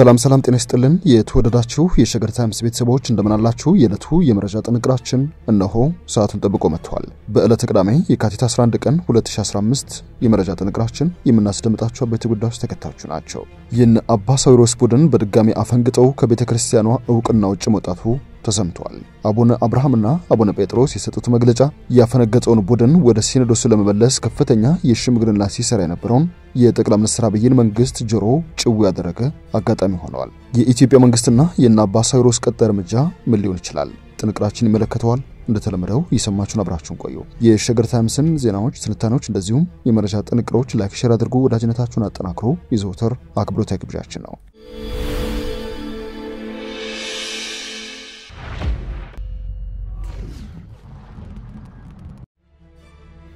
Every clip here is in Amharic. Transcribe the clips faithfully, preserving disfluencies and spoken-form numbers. سلام سلام تنستلن يتودداتشو يشجر تامس بيت سبوش اندمنالاتشو يلتو يمرجات انقراتشن انهو ساعتن تبقو متوال بقلة قدامي يكاتي تاسران دقن ሁለት ሺህ አስራ አምስት يمرجات انقراتشن يمناس دمتاتشو بيت قداس تكتاوشو ناتشو ين اباسا ويروس بودن بدقامي افنقتو كبيت كريستيانو اوقناو جموتاتو ተሰምቷል አቡነ አብርሃምና አቡነ ጴጥሮስ የሰጡት መግለጫ ያፈነገጠውን ቡድን ወደ ሲኖዶስ ለመመለስ ከፍተኛ የሽምግልና ሲሰራ የነበረውን የጠቅላይ ሚኒስትር አብይን መንግስት ጆሮ ጭው ያደረገ አጋጣሚ ሆነዋል የኢትዮጵያ መንግስትና የናባ ሳይሮስ ቀጠር ምጃ ምን ሊሆን ይችላል ጥንቅራችን ይመለከተዋል እንደተለመደው ይሰማችሁን አብራችሁን ቆዩ የሸገር ታይምስን ዜናዎች ትንታኔዎች እንደዚሁም የመረጃ ጥንቅሮች ላይክ ሼር አድርጉ ወዳጅነታችሁን አጠናክሩ ይዘውተር አክብሮታዊ ግብዣችን ነው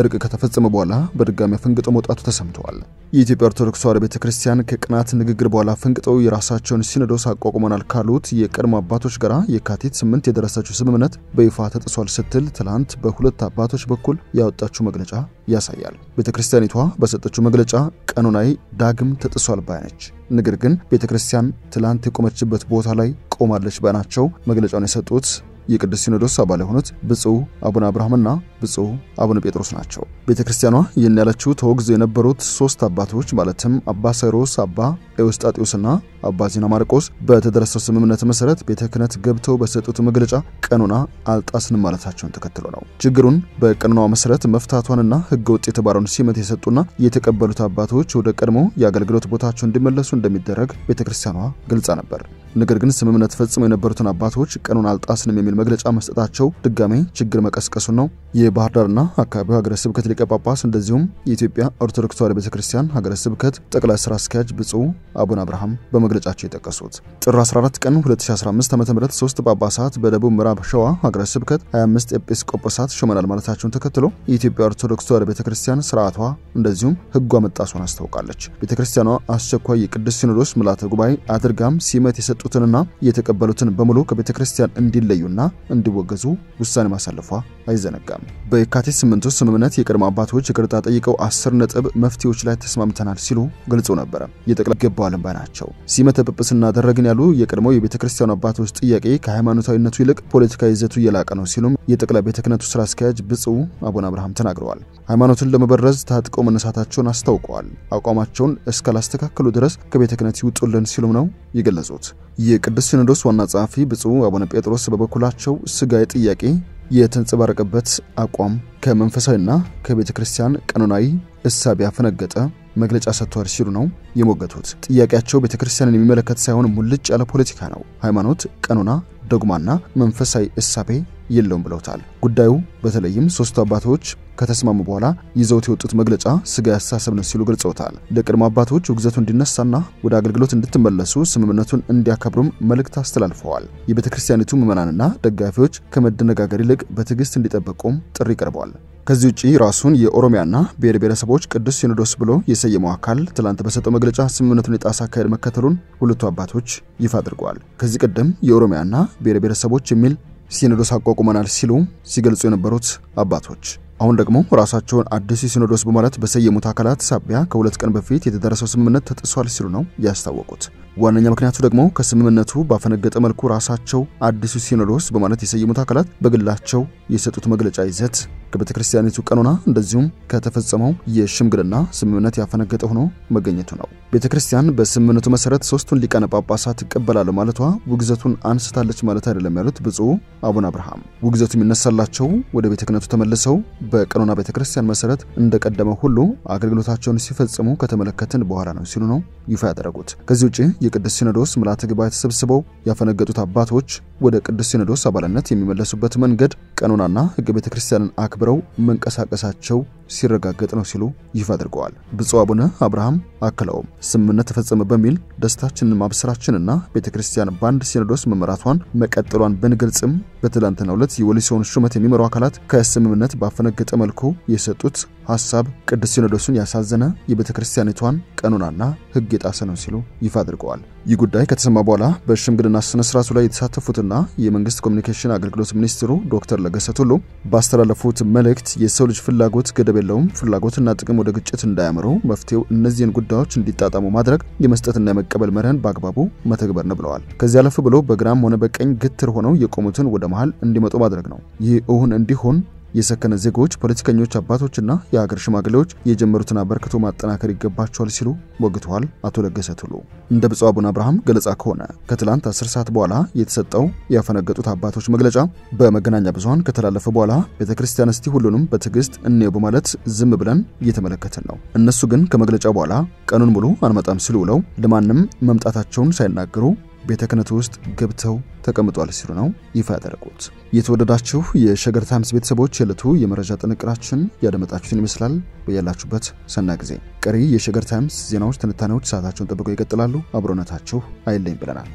እርቅ ከተፈጸመ በኋላ በድጋሚ ፍንግጦ መውጣቱ ተሰምቷል የኢትዮጵያ ኦርቶዶክስ ተዋሕዶ ቤተክርስቲያን ከቅናት ንግግር በኋላ ፍንግጦው የራሳቸውን ሲኖዶስ አቋቁመናል ካሉት የቀድሞ አባቶች ጋራ የካቲት ስምንት የደረሰችው ስምምነት በይፋ ተጥሷል ስትል ትላንት በሁለት አባቶች በኩል ያወጣችው መግለጫ ያሳያል ቤተክርስቲያኒቷ በሰጠችው መግለጫ ቀኖናዊ ዳግም ተጥሷል ባይነች ነገር ግን ቤተክርስቲያን ትላንት የቆመችበት ቦታ ላይ ቆማለች ባናቸው መግለጫውን የሰጡት የቅዱስ ሲኖዶስ አባል የሆኑት ብፁዕ አቡነ አብርሃምና ብፁዕ አቡነ ጴጥሮስ ናቸው ቤተክርስቲያኗ ይህን ያለችው ተወግዘው የነበሩት ሶስት አባቶች ማለትም አባ ሳይሮስ አባ ኤውስጣጢዮስና አባ ዜና ማርቆስ በተደረሰው ስምምነት መሰረት ቤተክህነት ገብተው በሰጡት መግለጫ ቀኖና አልጣስንም ማለታቸውን ተከትሎ ነው ችግሩን በቀኖናው መሰረት መፍታቷንና ህገወጥ የተባረውን ሲመት የሰጡና የተቀበሉት አባቶች ወደ ቀድሞ ያገልግሎት ቦታቸው እንዲመለሱ እንደሚደረግ ቤተክርስቲያኗ ግልጻ ነበር ነገር ግን ስምምነት ፈጽመው የነበሩት አባቶች ቀኖና አልጣስንም የሚል መግለጫ መስጠታቸው ድጋሜ ችግር መቀስቀሱ ነው የባህር ዳርና አካባቢው ሀገረ ስብከት ሊቀ ጳጳስ እንደዚሁም የኢትዮጵያ ኦርቶዶክስ ተዋሕዶ ቤተክርስቲያን ሀገረ ስብከት ጠቅላይ ሥራ አስኪያጅ ብፁዕ አቡነ አብርሃም በመግለጫቸው የጠቀሱት ጥር አስራ አራት ቀን ሁለት ሺህ አስራ አምስት ዓ.ም ሶስት ጳጳሳት በደቡብ ምዕራብ ሸዋ ሀገረ ስብከት ሃያ አምስት ኤጲስቆጶሳት ሾመናል ማለታቸውን ተከትሎ የኢትዮጵያ ኦርቶዶክስ ተዋሕዶ ቤተክርስቲያን ሥርዓቷ እንደዚሁም ህጓ መጣሷን አስተዋውቃለች ቤተክርስቲያኗ አስቸኳይ የቅዱስ ሲኖዶስ ምልዓተ ጉባኤ አድርጋም ሲመት የሰጡትንና የተቀበሉትን በሙሉ ከቤተክርስቲያን እንዲለዩና እንዲወገዙ ውሳኔ ማሳለፏ አይዘነጋም በካቲት ስምንት ስምምነት የቀድሞ አባቶች ይቅርታ ጠይቀው አስር ነጥብ መፍትሄዎች ላይ ተስማምተናል ሲሉ ገልጸው ነበር የጠቅላይ ገባው ባናቸው ሲመተ ጵጵስና ደረግን ያሉ የቀድሞ የቤተክርስቲያን አባቶች ጥያቄ ከሃይማኖታዊነቱ ይልቅ ፖለቲካዊ ይዘቱ የላቀ ነው ሲሉም የጠቅላይ ቤተክህነቱ ሥራ አስኪያጅ ብፁዕ አቡነ አብርሃም ተናግረዋል ሃይማኖትን ለመበረዝ ታጥቀው መነሳታቸውን አስተዋውቀዋል አቋማቸውን እስካላስተካከሉ ድረስ ከቤተክህነት ይውጡልን ሲሉም ነው ይገለጹት የቅዱስ ሲኖዶስ ዋና ጻፊ ብፁዕ አቡነ ጴጥሮስ በበኩላቸው ስጋይ ጥያቄ የተንጸባረቀበት አቋም ከመንፈሳዊና ከቤተክርስቲያን ቀኖናዊ እሳብ ያፈነገጠ መግለጫ ሰጥቷል ሲሉ ነው የሞገቱት ጥያቄያቸው ቤተክርስቲያንን የሚመለከት ሳይሆን ሙልጭ ያለ ፖለቲካ ነው ሃይማኖት ቀኖና ዶግማና መንፈሳዊ እሳቤ የለውም ብለውታል ጉዳዩ በተለይም ሶስቱ አባቶች ከተስማሙ በኋላ ይዘውት የወጡት መግለጫ ስጋ ያሳሰብን ሲሉ ገልጸውታል ለቀድሞ አባቶች ወግዘቱ እንዲነሳና ወደ አገልግሎት እንድትመለሱ ስምምነቱን እንዲያከብሩም መልእክት አስተላልፈዋል የቤተክርስቲያኒቱ ምዕመናንና ደጋፊዎች ከመደነጋገር ይልቅ በትዕግስት እንዲጠብቁም ጥሪ ቀርቧል ከዚህ ውጪ ራሱን የኦሮሚያና በርበረሰቦች ቅዱስ ሲኖዶስ ብሎ የሰየመው አካል ትላንት በሰጠው መግለጫ ስምምነቱን የጣሳ ካሄድ መከተሉን ሁለቱ አባቶች ይፋ አድርጓል ከዚህ ቀደም የኦሮሚያና በርበረሰቦች የሚል ሲኖዶስ አቋቁመናል ሲሉ ሲገልጹ የነበሩት አባቶች አሁን ደግሞ ራሳቸውን አዲስ ሲኖዶስ በማለት በሰየሙት አካላት ሳቢያ ከሁለት ቀን በፊት የተደረሰው ስምምነት ተጥሷል ሲሉ ነው ያስታወቁት ዋናኛ ምክንያቱ ደግሞ ከስምምነቱ ባፈነገጠ መልኩ ራሳቸው አዲስ ሲኖዶስ በማለት የሰየሙት አካላት በግላቸው የሰጡት መግለጫ ይዘት ከቤተክርስቲያኒቱ ቀኖና እንደዚሁም ከተፈጸመው የሽምግልና ስምምነት ያፈነገጠ ሆኖ መገኘቱ ነው ቤተክርስቲያን በስምምነቱ መሰረት ሶስቱን ሊቃነ ጳጳሳት ተቀበላለ ማለቷ ውግዘቱን አንስታለች ማለት አይደለም ያሉት ብፁዕ አቡነ አብርሃም ውግዘቱ የሚነሳላቸው ወደ ቤተክህነቱ ተመልሰው በቀኖና ቤተክርስቲያን መሰረት እንደቀደመው ሁሉ አገልግሎታቸውን ሲፈጽሙ ከተመለከተን በኋላ ነው ሲሉ ነው ይፋ ያደረጉት ከዚህ ውጪ የቅዱስ ሲኖዶስ ምልዓተ ጉባኤ ተሰብስበው ያፈነገጡት አባቶች ወደ ቅዱስ ሲኖዶስ አባልነት የሚመለሱበት መንገድ ቀኖናና ህገ ቤተክርስቲያንን አክብረው መንቀሳቀሳቸው ሲረጋገጥ ነው ሲሉ ይፋ አድርገዋል ብፁዕ አቡነ አብርሃም አክለው ስምምነት ተፈጸመ በሚል ደስታችንን ማብሰራችንና ቤተክርስቲያን ባንድ ሲኖዶስ መመራቷን መቀጠሏን በንግልጽም በትላንትናው ዕለት የወሊሶን ሹመት የሚመሩ አካላት ከስምምነት ባፈነገጠ መልኩ የሰጡት ሐሳብ ቅዱስ ሲኖዶስን ያሳዘነ የቤተክርስቲያኒቷን ቀኑናና ህግ የጣሰነው ሲሉ ይፋ አድርገዋል። ይህ ጉዳይ ከተሰማ በኋላ በሽምግልና ስነ ስርዓቱ ላይ የተሳተፉትና የመንግስት ኮሙኒኬሽን አገልግሎት ሚኒስትሩ ዶክተር ለገሰ ቱሉ ባስተላለፉት መልእክት የሰው ልጅ ፍላጎት ገደብ የለውም ፍላጎትና ጥቅም ወደ ግጭት እንዳያመሩ መፍትሄው እነዚህን ጉዳዮች እንዲጣጣሙ ማድረግ የመስጠትና የመቀበል መርህን በአግባቡ መተግበር ነው ብለዋል። ከዚያ ለፍ ብሎ በግራም ሆነ በቀኝ ግትር ሆነው የቆሙትን ወደ መሃል እንዲመጡ ማድረግ ነው። ይህ እውን እንዲሆን የሰከነ ዜጎች ፖለቲከኞች አባቶችና የሀገር ሽማግሌዎች የጀመሩትን አበርክቶ ማጠናከር ይገባቸዋል ሲሉ ወግቷል። አቶ ለገሰ ቱሉ እንደ ብፁዕ አቡነ አብርሃም ገለጻ ከሆነ ከትላንት አስር ሰዓት በኋላ የተሰጠው ያፈነገጡት አባቶች መግለጫ በመገናኛ ብዙሃን ከተላለፈ በኋላ ቤተክርስቲያን እስቲ ሁሉንም በትግስት እንየው በማለት ዝም ብለን እየተመለከተን ነው። እነሱ ግን ከመግለጫው በኋላ ቀኑን ሙሉ አንመጣም ሲሉ ውለው ለማንም መምጣታቸውን ሳይናገሩ ቤተክነቱ ውስጥ ገብተው ተቀምጧል ሲሉ ነው ይፋ ያደረጉት። የተወደዳችሁ የሸገር ታይምስ ቤተሰቦች የለቱ የመረጃ ጥንቅራችን ያደመጣችሁን ይመስላል። በያላችሁበት ሰና ጊዜ ቀሪ የሸገር ታይምስ ዜናዎች ትንታኔዎች ሰዓታቸውን ጠብቀው ይቀጥላሉ። አብሮነታችሁ አይለኝ ብለናል።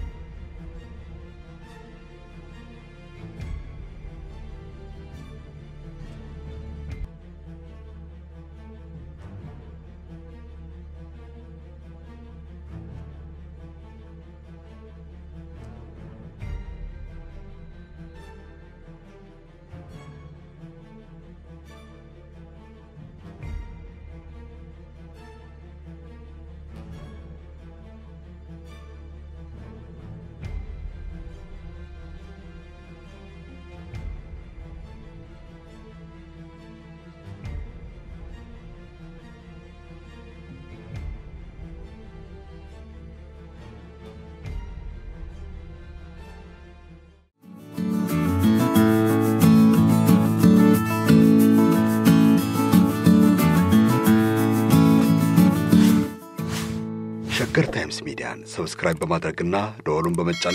ሸገር ታይምስ ሚዲያን ሰብስክራይብ በማድረግና ደወሉን በመጫን